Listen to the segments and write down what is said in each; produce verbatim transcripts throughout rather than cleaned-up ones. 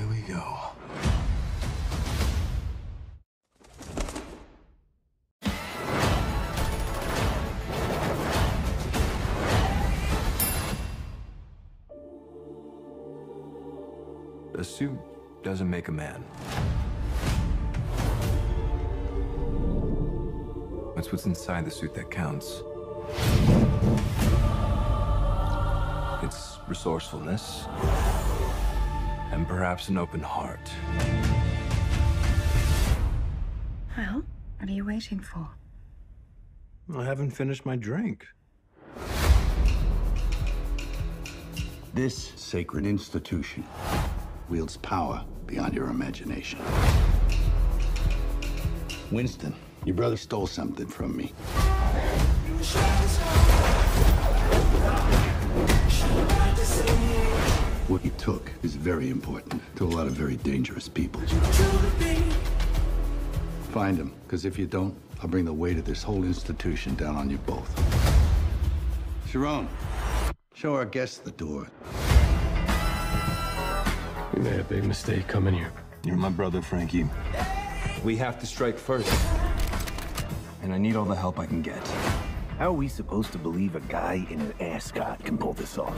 away we go. A suit doesn't make a man. It's what's inside the suit that counts. It's resourcefulness, and perhaps an open heart. Well, what are you waiting for? I haven't finished my drink. This sacred institution wields power beyond your imagination. Winston, your brother stole something from me. What he took is very important to a lot of very dangerous people. Find him, because if you don't, I'll bring the weight of this whole institution down on you both. Sharon, show our guests the door. We made a big mistake coming here. You're my brother, Frankie. We have to strike first. And I need all the help I can get. How are we supposed to believe a guy in an ascot can pull this off?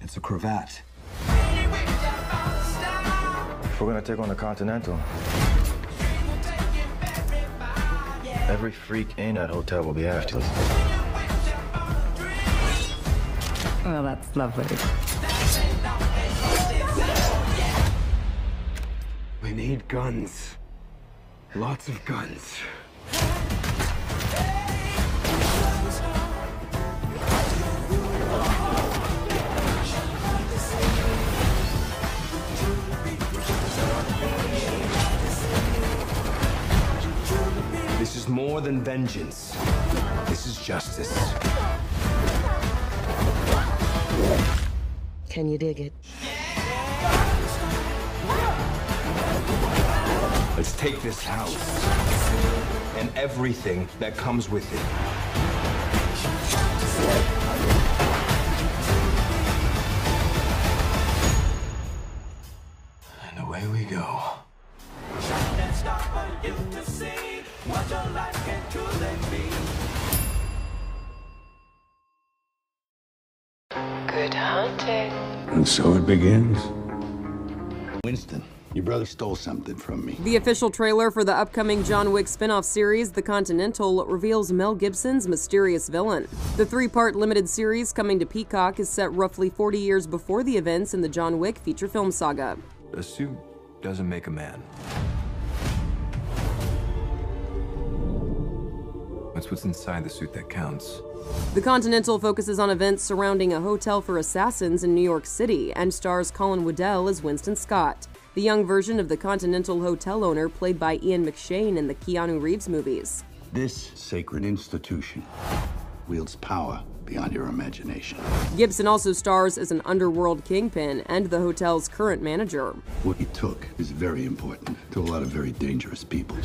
It's a cravat. If we're gonna take on the Continental, every freak in that hotel will be after us. Well, that's lovely. We need guns. Lots of guns. This is more than vengeance. This is justice. Can you dig it? Let's take this house and everything that comes with it. And away we go. What your life can truly be. Good hunting. And so it begins. Winston. Your brother stole something from me. The official trailer for the upcoming John Wick spin-off series, The Continental, reveals Mel Gibson's mysterious villain. The three-part limited series coming to Peacock is set roughly forty years before the events in the John Wick feature film saga. A suit doesn't make a man. It's what's inside the suit that counts. The Continental focuses on events surrounding a hotel for assassins in New York City and stars Colin Woodell as Winston Scott, the young version of the Continental hotel owner played by Ian McShane in the Keanu Reeves movies. This sacred institution wields power beyond your imagination. Gibson also stars as an underworld kingpin and the hotel's current manager. What he took is very important to a lot of very dangerous people.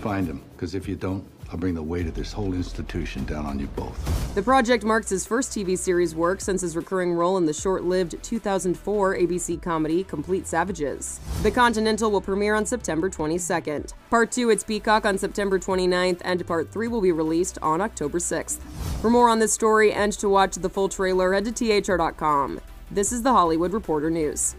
Find him, because if you don't, I'll bring the weight of this whole institution down on you both. The project marks his first T V series work since his recurring role in the short-lived two thousand four A B C comedy Complete Savages. The Continental will premiere on September twenty-second. Part two hits Peacock on September twenty-ninth, and Part three will be released on October sixth. For more on this story and to watch the full trailer, head to T H R dot com. This is the Hollywood Reporter News.